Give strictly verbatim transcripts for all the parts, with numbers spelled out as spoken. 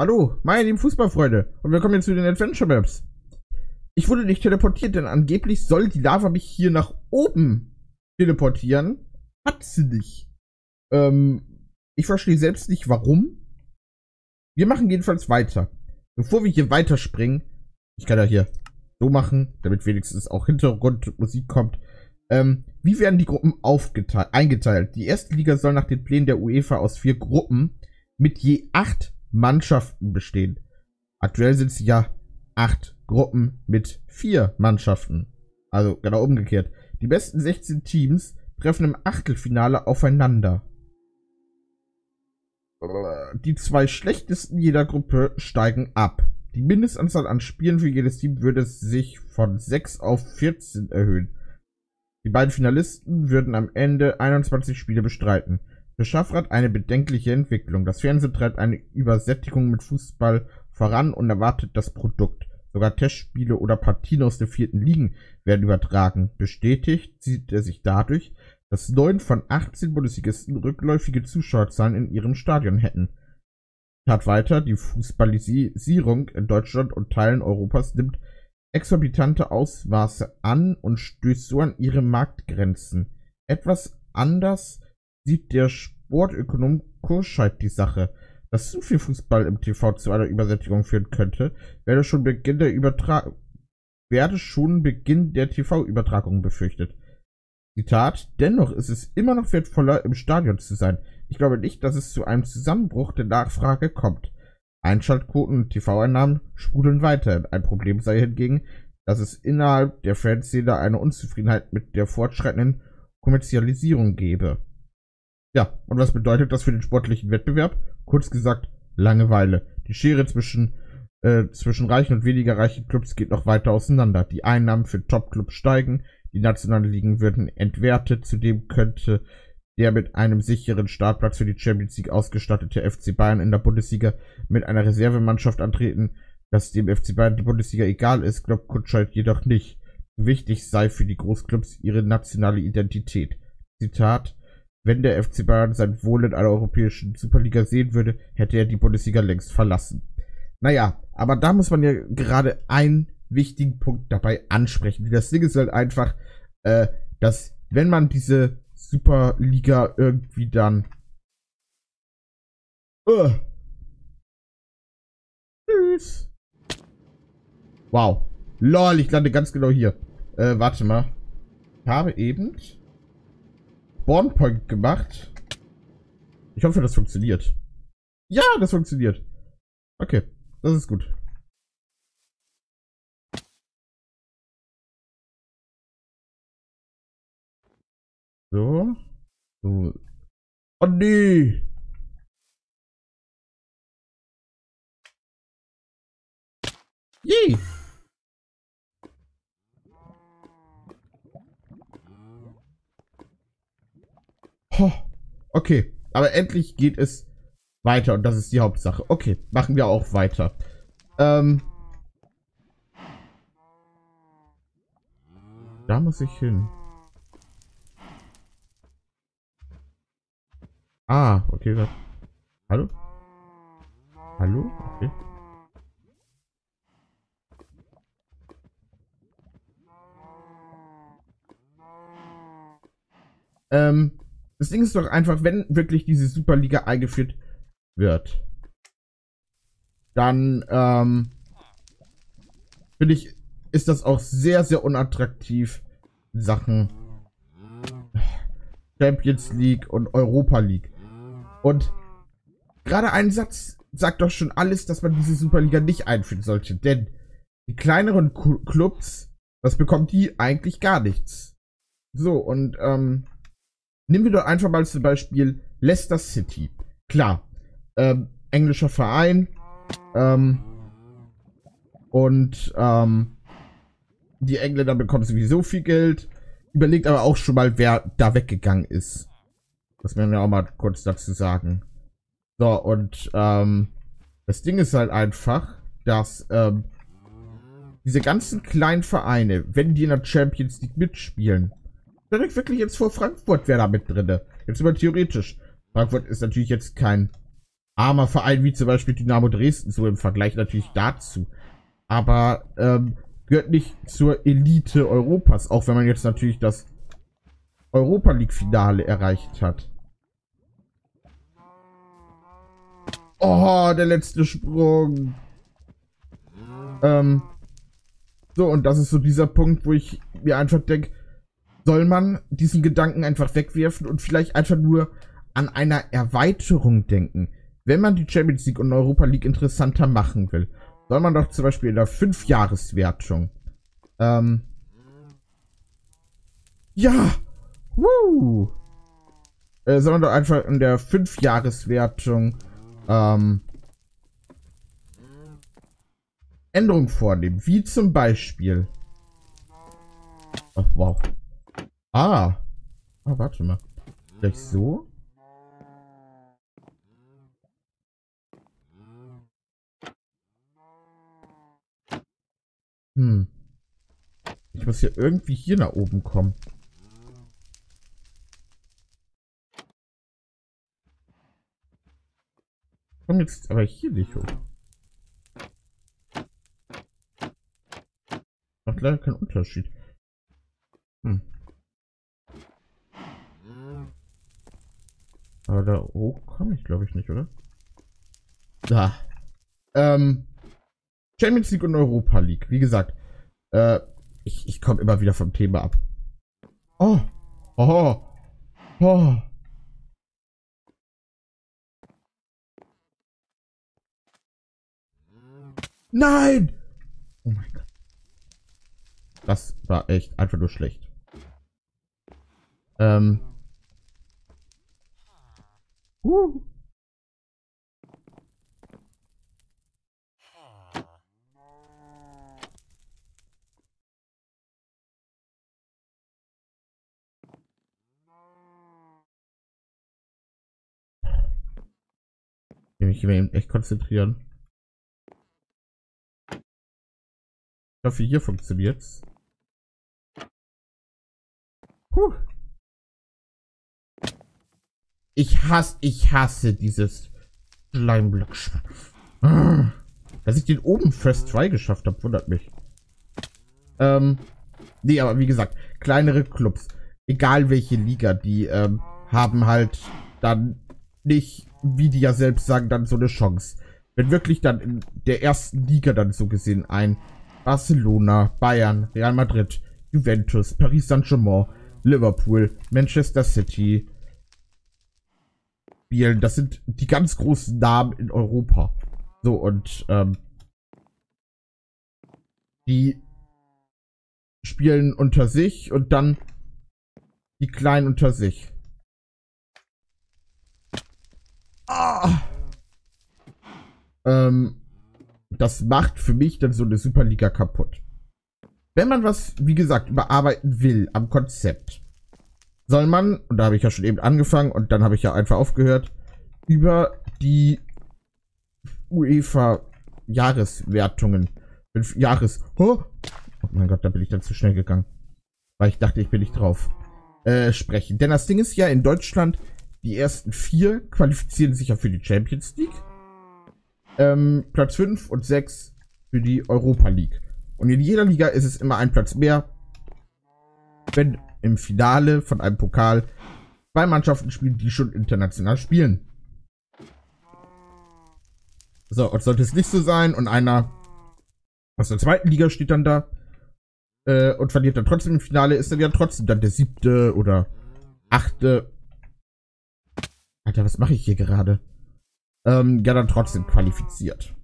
Hallo, meine lieben Fußballfreunde und willkommen jetzt zu den Adventure Maps. Ich wurde nicht teleportiert, denn angeblich soll die Lava mich hier nach oben teleportieren. Hat sie nicht. Ähm, ich verstehe selbst nicht, warum. Wir machen jedenfalls weiter. Bevor wir hier weiterspringen, ich kann ja hier so machen, damit wenigstens auch Hintergrundmusik kommt. Ähm, wie werden die Gruppen aufgeteilt, eingeteilt? Die erste Liga soll nach den Plänen der UEFA aus vier Gruppen mit je acht Mannschaften bestehen. Aktuell sind es ja acht Gruppen mit vier Mannschaften. Also genau umgekehrt. Die besten sechzehn Teams treffen im Achtelfinale aufeinander. Die zwei schlechtesten jeder Gruppe steigen ab. Die Mindestanzahl an Spielen für jedes Team würde sich von sechs auf vierzehn erhöhen. Die beiden Finalisten würden am Ende einundzwanzig Spiele bestreiten. Für Schaffrath eine bedenkliche Entwicklung. Das Fernsehen treibt eine Übersättigung mit Fußball voran und erwartet das Produkt. Sogar Testspiele oder Partien aus den vierten Ligen werden übertragen. Bestätigt sieht er sich dadurch, dass neun von achtzehn Bundesligisten rückläufige Zuschauerzahlen in ihrem Stadion hätten. Tat weiter, die Fußballisierung in Deutschland und Teilen Europas nimmt exorbitante Ausmaße an und stößt so an ihre Marktgrenzen. Etwas anders sieht der Sportökonom Kurscheid die Sache. Dass zu viel Fußball im T V zu einer Übersättigung führen könnte, werde schon Beginn der Übertra- werde schon Beginn der T V-Übertragung befürchtet. Zitat, dennoch ist es immer noch wertvoller, im Stadion zu sein. Ich glaube nicht, dass es zu einem Zusammenbruch der Nachfrage kommt. Einschaltquoten und T V-Einnahmen sprudeln weiter. Ein Problem sei hingegen, dass es innerhalb der Fanszene eine Unzufriedenheit mit der fortschreitenden Kommerzialisierung gäbe. Ja, und was bedeutet das für den sportlichen Wettbewerb? Kurz gesagt, Langeweile. Die Schere zwischen, äh, zwischen reichen und weniger reichen Clubs geht noch weiter auseinander. Die Einnahmen für Top-Clubs steigen, die nationalen Ligen würden entwertet. Zudem könnte der mit einem sicheren Startplatz für die Champions League ausgestattete F C Bayern in der Bundesliga mit einer Reservemannschaft antreten. Dass dem F C Bayern die Bundesliga egal ist, glaubt Kurscheid jedoch nicht. Wichtig sei für die Großclubs ihre nationale Identität. Zitat, wenn der F C Bayern sein Wohl in einer europäischen Superliga sehen würde, hätte er die Bundesliga längst verlassen. Naja, aber da muss man ja gerade einen wichtigen Punkt dabei ansprechen. Das Ding ist halt einfach, äh, dass wenn man diese Superliga irgendwie dann uh. Tschüss. Wow. Lol, ich lande ganz genau hier. Äh, warte mal. Ich habe eben Spawnpoint gemacht. Ich hoffe, das funktioniert. Ja, das funktioniert. Okay, das ist gut. So. So. Oh nee. Yay. Oh, okay, aber endlich geht es weiter und das ist die Hauptsache. Okay, machen wir auch weiter. Ähm, da muss ich hin. Ah, okay. Das, hallo? Hallo? Okay. Ähm, das Ding ist doch einfach, wenn wirklich diese Superliga eingeführt wird, dann, ähm, finde ich, ist das auch sehr, sehr unattraktiv, Sachen Champions League und Europa League. Und gerade ein Satz sagt doch schon alles, dass man diese Superliga nicht einführen sollte. Denn die kleineren Clubs, was bekommen die? Eigentlich gar nichts. So, und ähm, nehmen wir doch einfach mal zum Beispiel Leicester City. Klar, ähm, englischer Verein. Ähm, und ähm, die Engländer bekommen sowieso viel Geld. Überlegt aber auch schon mal, wer da weggegangen ist. Das werden wir auch mal kurz dazu sagen. So, und ähm, das Ding ist halt einfach, dass ähm, diese ganzen kleinen Vereine, wenn die in der Champions League mitspielen, dann ist wirklich jetzt vor Frankfurt, wer da mit drin. Jetzt immer theoretisch. Frankfurt ist natürlich jetzt kein armer Verein wie zum Beispiel Dynamo Dresden, so im Vergleich natürlich dazu. Aber ähm, gehört nicht zur Elite Europas, auch wenn man jetzt natürlich das Europa League Finale erreicht hat. Oh, der letzte Sprung. Ähm, so, und das ist so dieser Punkt, wo ich mir einfach denke, soll man diesen Gedanken einfach wegwerfen und vielleicht einfach nur an einer Erweiterung denken. Wenn man die Champions League und Europa League interessanter machen will, soll man doch zum Beispiel in der Fünfjahreswertung. Ähm, ja, woo, äh, soll man doch einfach in der Fünfjahreswertung Ähm, Änderungen vornehmen, wie zum Beispiel. Oh, wow. Ah. Ah, warte mal. Vielleicht so? Hm. Ich muss hier irgendwie hier nach oben kommen. Ich komme jetzt aber hier nicht hoch. Macht leider keinen Unterschied. Hm. Aber da hoch komme ich, glaube ich, nicht, oder? Da. Ähm, Champions League und Europa League. Wie gesagt, äh, ich, ich komme immer wieder vom Thema ab. Oh. Oh. Oh. Nein! Oh mein Gott. Das war echt einfach nur schlecht. Ähm. Uh. Ich will mich hier eben echt konzentrieren. Ich hoffe, hier funktioniert's. Puh. Ich hasse, ich hasse dieses Schleimblock. Dass ich den oben First Try geschafft habe, wundert mich. Ähm, nee, aber wie gesagt, kleinere Clubs, egal welche Liga, die ähm, haben halt dann nicht, wie die ja selbst sagen, dann so eine Chance. Wenn wirklich dann in der ersten Liga dann so gesehen ein Barcelona, Bayern, Real Madrid, Juventus, Paris Saint-Germain, Liverpool, Manchester City spielen. Das sind die ganz großen Namen in Europa. So, und ähm, die spielen unter sich und dann die Kleinen unter sich. Ah! Ähm, das macht für mich dann so eine Superliga kaputt. Wenn man was, wie gesagt, überarbeiten will am Konzept, soll man, und da habe ich ja schon eben angefangen und dann habe ich ja einfach aufgehört, über die UEFA Jahreswertungen, fünf Jahres, oh, oh mein Gott, da bin ich dann zu schnell gegangen, weil ich dachte, ich bin nicht drauf, äh, sprechen. Denn das Ding ist ja, in Deutschland, die ersten vier qualifizieren sich ja für die Champions League, ähm, Platz fünf und sechs für die Europa League. Und in jeder Liga ist es immer ein Platz mehr, wenn im Finale von einem Pokal zwei Mannschaften spielen, die schon international spielen. So, und sollte es nicht so sein und einer aus der zweiten Liga steht dann da äh, und verliert dann trotzdem im Finale, ist dann ja trotzdem dann der siebte oder achte. Alter, was mache ich hier gerade? Ähm, ja, dann trotzdem qualifiziert.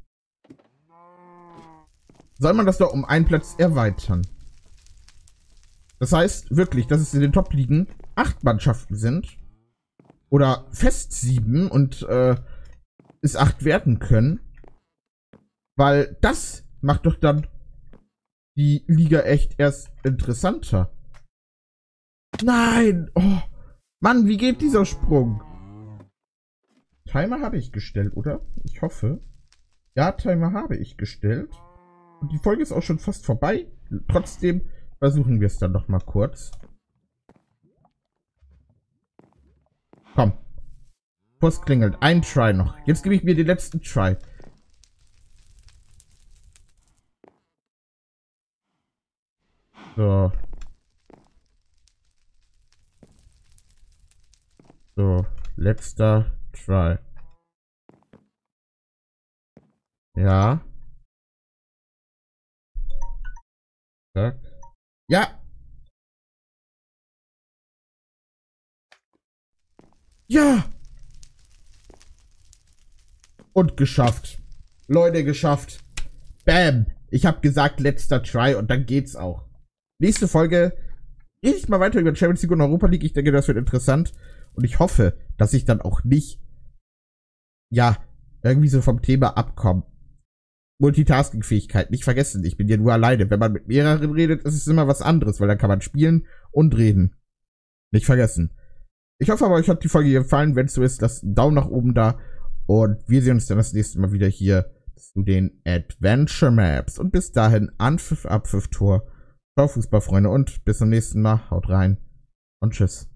Soll man das doch um einen Platz erweitern? Das heißt wirklich, dass es in den Top-Ligen acht Mannschaften sind. Oder fest sieben und äh, es acht werden können. Weil das macht doch dann die Liga echt erst interessanter. Nein! Oh, Mann, wie geht dieser Sprung? Timer habe ich gestellt, oder? Ich hoffe. Ja, Timer habe ich gestellt. Und die Folge ist auch schon fast vorbei. Trotzdem versuchen wir es dann noch mal kurz. Komm. Puss klingelt. Ein Try noch. Jetzt gebe ich mir den letzten Try. So. So, letzter Try. Ja. Zack. Ja! Ja! Und geschafft. Leute, geschafft. Bam! Ich habe gesagt, letzter Try und dann geht's auch. Nächste Folge rede ich mal weiter über Champions League und Europa League. Ich denke, das wird interessant. Und ich hoffe, dass ich dann auch nicht, ja, irgendwie so vom Thema abkomme. Multitasking-Fähigkeit. Nicht vergessen, ich bin ja nur alleine. Wenn man mit mehreren redet, ist es immer was anderes, weil dann kann man spielen und reden. Nicht vergessen. Ich hoffe aber, euch hat die Folge gefallen. Wenn es so ist, lasst einen Daumen nach oben da. Und wir sehen uns dann das nächste Mal wieder hier zu den Adventure Maps. Und bis dahin, Anpfiff, Abpfiff, Tor. Ciao, Fußballfreunde, und bis zum nächsten Mal. Haut rein und tschüss.